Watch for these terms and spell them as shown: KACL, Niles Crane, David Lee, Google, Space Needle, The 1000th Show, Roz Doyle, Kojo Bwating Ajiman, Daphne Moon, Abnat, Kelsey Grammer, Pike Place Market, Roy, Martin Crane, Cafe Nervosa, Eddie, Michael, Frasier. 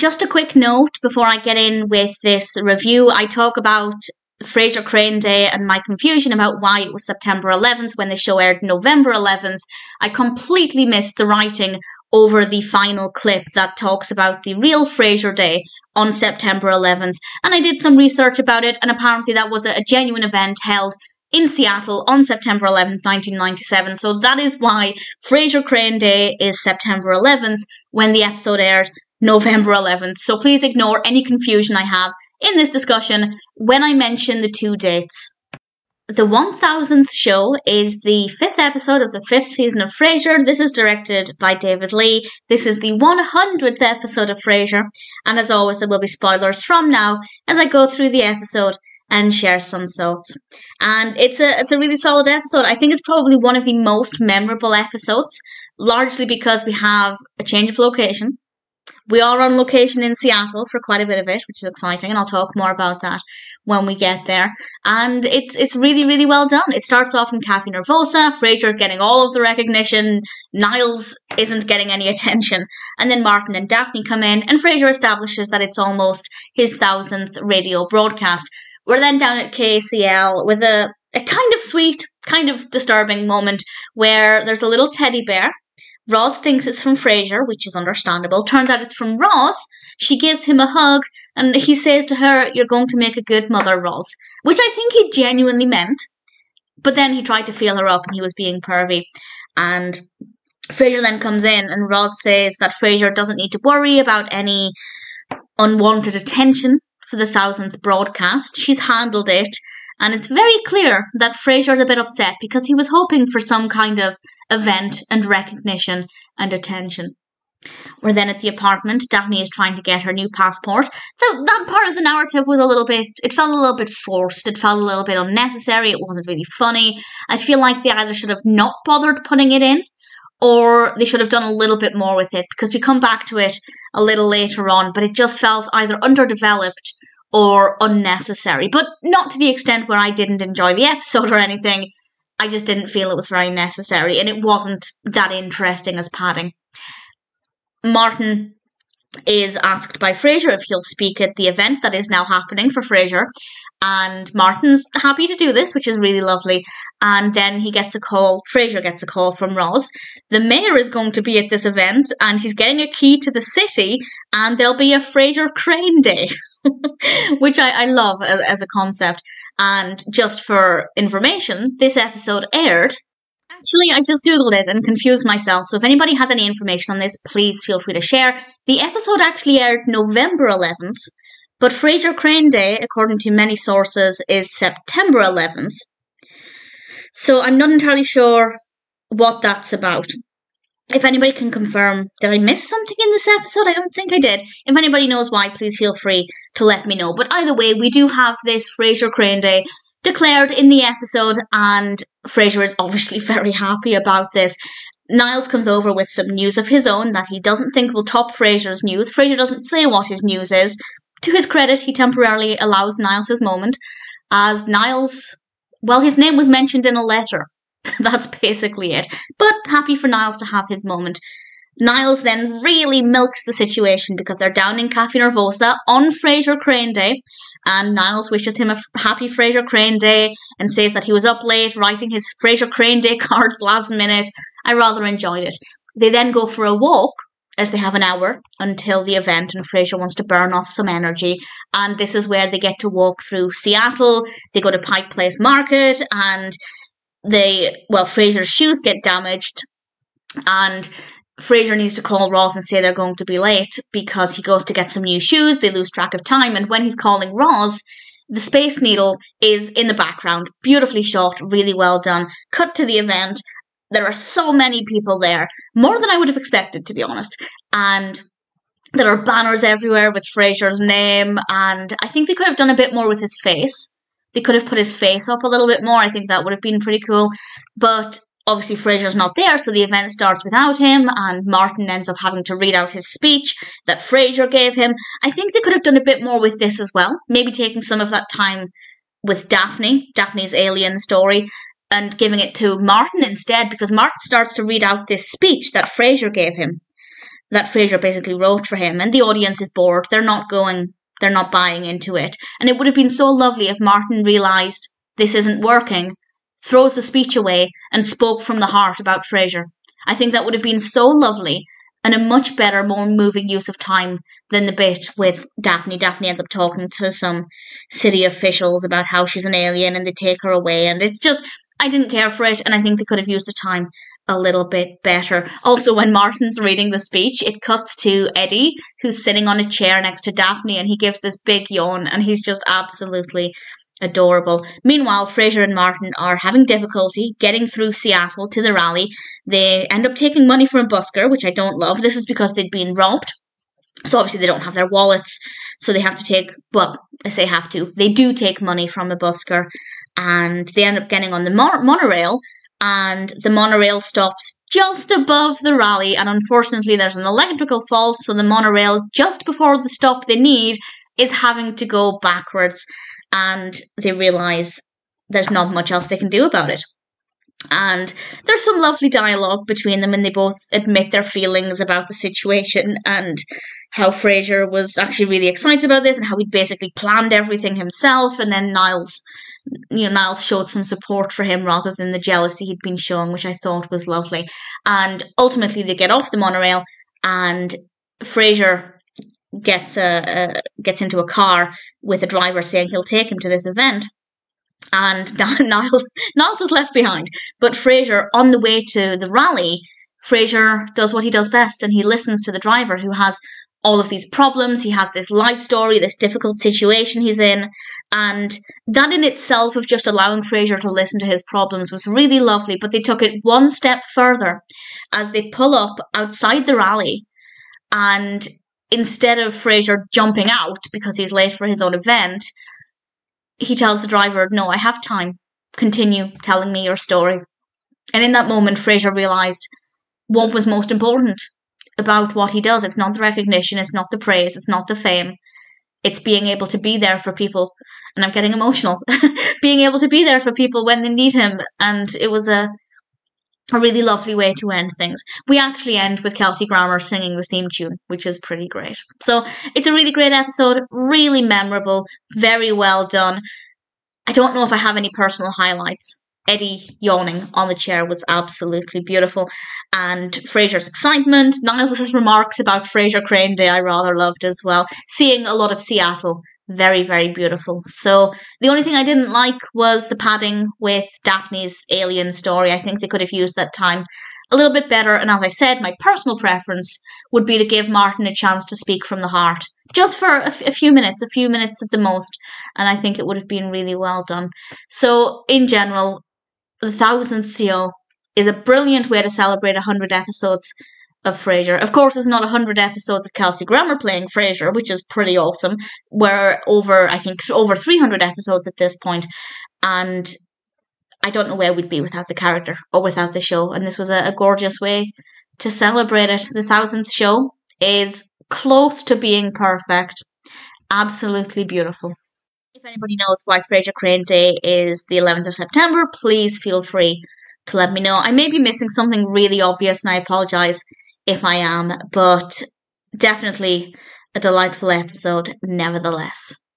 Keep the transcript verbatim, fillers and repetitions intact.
just a quick note before I get in with this review. I talk about Frasier Crane Day and my confusion about why it was September eleventh when the show aired November eleventh. I completely missed the writing over the final clip that talks about the real Frasier Day on September eleventh. And I did some research about it, and apparently that was a genuine event held in Seattle on September eleventh, nineteen ninety-seven. So that is why Frasier Crane Day is September eleventh when the episode aired November eleventh. So please ignore any confusion I have in this discussion when I mention the two dates. The one thousandth show is the fifth episode of the fifth season of Frasier. This is directed by David Lee. This is the one hundredth episode of Frasier, and as always there will be spoilers from now as I go through the episode and share some thoughts. And it's a, it's a really solid episode. I think it's probably one of the most memorable episodes, largely because we have a change of location. We are on location in Seattle for quite a bit of it, which is exciting, and I'll talk more about that when we get there. And it's it's really, really well done. It starts off in Cafe Nervosa. Frasier's getting all of the recognition. Niles isn't getting any attention. And then Martin and Daphne come in, and Frasier establishes that it's almost his thousandth radio broadcast. We're then down at K A C L with a, a kind of sweet, kind of disturbing moment where there's a little teddy bear. Roz thinks it's from Frasier, which is understandable. Turns out it's from Roz. She gives him a hug, and he says to her, "You're going to make a good mother, Roz," which I think he genuinely meant. But then he tried to feel her up, and he was being pervy. And Frasier then comes in, and Roz says that Frasier doesn't need to worry about any unwanted attention for the thousandth broadcast. She's handled it. And it's very clear that Frasier's a bit upset because he was hoping for some kind of event and recognition and attention. We're then at the apartment. Daphne is trying to get her new passport. So that part of the narrative was a little bit, it felt a little bit forced. It felt a little bit unnecessary. It wasn't really funny. I feel like they either should have not bothered putting it in, or they should have done a little bit more with it, because we come back to it a little later on, but it just felt either underdeveloped or unnecessary, but not to the extent where I didn't enjoy the episode or anything. I just didn't feel it was very necessary, and it wasn't that interesting as padding. Martin is asked by Frasier if he'll speak at the event that is now happening for Frasier, and Martin's happy to do this, which is really lovely. And then he gets a call, Frasier gets a call from Roz. The mayor is going to be at this event, and he's getting a key to the city, and there'll be a Frasier Crane Day. Which I, I love as, as a concept. And just for information, this episode aired. Actually, I just Googled it and confused myself. So if anybody has any information on this, please feel free to share. The episode actually aired November eleventh, but Frasier Crane Day, according to many sources, is September eleventh. So I'm not entirely sure what that's about. If anybody can confirm, did I miss something in this episode? I don't think I did. If anybody knows why, please feel free to let me know. But either way, we do have this Frasier Crane Day declared in the episode, and Frasier is obviously very happy about this. Niles comes over with some news of his own that he doesn't think will top Frasier's news. Frasier doesn't say what his news is. To his credit, he temporarily allows Niles his moment, as Niles, well, his name was mentioned in a letter. That's basically it. But happy for Niles to have his moment. Niles then really milks the situation because they're down in Cafe Nervosa on Frasier Crane Day, and Niles wishes him a happy Frasier Crane Day and says that he was up late writing his Frasier Crane Day cards last minute. I rather enjoyed it. They then go for a walk, as they have an hour until the event, and Frasier wants to burn off some energy. And this is where they get to walk through Seattle. They go to Pike Place Market, and They, well, Frasier's shoes get damaged, and Frasier needs to call Roz and say they're going to be late because he goes to get some new shoes. They lose track of time, and when he's calling Roz, the Space Needle is in the background. Beautifully shot, really well done. Cut to the event. There are so many people there, more than I would have expected, to be honest. And there are banners everywhere with Frasier's name, and I think they could have done a bit more with his face. They could have put his face up a little bit more. I think that would have been pretty cool. But obviously Frasier's not there, so the event starts without him, and Martin ends up having to read out his speech that Frasier gave him. I think they could have done a bit more with this as well, maybe taking some of that time with Daphne, Daphne's alien story, and giving it to Martin instead, because Martin starts to read out this speech that Frasier gave him. that Frasier basically wrote for him, and the audience is bored. They're not going, they're not buying into it. And it would have been so lovely if Martin realised this isn't working, throws the speech away, and spoke from the heart about Frasier. I think that would have been so lovely and a much better, more moving use of time than the bit with Daphne. Daphne ends up talking to some city officials about how she's an alien and they take her away, and it's just, I didn't care for it, and I think they could have used the time a little bit better. Also, when Martin's reading the speech, it cuts to Eddie, who's sitting on a chair next to Daphne, and he gives this big yawn, and he's just absolutely adorable. Meanwhile, Frasier and Martin are having difficulty getting through Seattle to the rally. They end up taking money from a busker, which I don't love. This is because they'd been robbed. So obviously they don't have their wallets, so they have to take, well, I say have to, they do take money from a busker, and they end up getting on the mon- monorail, and the monorail stops just above the rally, and unfortunately there's an electrical fault, so the monorail, just before the stop they need, is having to go backwards, and they realise there's not much else they can do about it. And there's some lovely dialogue between them, and they both admit their feelings about the situation, and how Frasier was actually really excited about this, and how he'd basically planned everything himself, and then Niles, you know, Niles showed some support for him rather than the jealousy he'd been showing, which I thought was lovely. And ultimately they get off the monorail, and Frasier gets a, a gets into a car with a driver saying he'll take him to this event, and Niles Niles is left behind. But Frasier, on the way to the rally, Frasier does what he does best, and he listens to the driver, who has all of these problems. He has this life story, this difficult situation he's in, and that in itself of just allowing Frasier to listen to his problems was really lovely. But they took it one step further as they pull up outside the rally, and instead of Frasier jumping out because he's late for his own event, he tells the driver, "No, I have time. Continue telling me your story." And in that moment, Frasier realised what was most important about what he does. It's not the recognition, it's not the praise, it's not the fame. It's being able to be there for people. And I'm getting emotional. Being able to be there for people when they need him. And it was a, a really lovely way to end things. We actually end with Kelsey Grammer singing the theme tune, which is pretty great. So it's a really great episode, really memorable, very well done. I don't know if I have any personal highlights. Eddie yawning on the chair was absolutely beautiful, and Frasier's excitement, Niles' remarks about Frasier Crane Day I rather loved as well. Seeing a lot of Seattle, very, very beautiful. So the only thing I didn't like was the padding with Daphne's alien story. I think they could have used that time a little bit better, and as I said, my personal preference would be to give Martin a chance to speak from the heart, just for a, f- a few minutes, a few minutes at the most, and I think it would have been really well done. So in general, The Thousandth Show is a brilliant way to celebrate one hundred episodes of Frasier. Of course, there's not one hundred episodes of Kelsey Grammer playing Frasier, which is pretty awesome. We're over, I think, over three hundred episodes at this point, and I don't know where we'd be without the character or without the show, and this was a, a gorgeous way to celebrate it. The Thousandth Show is close to being perfect. Absolutely beautiful. If anybody knows why Frasier Crane Day is the eleventh of September, please feel free to let me know. I may be missing something really obvious, and I apologise if I am, but definitely a delightful episode nevertheless.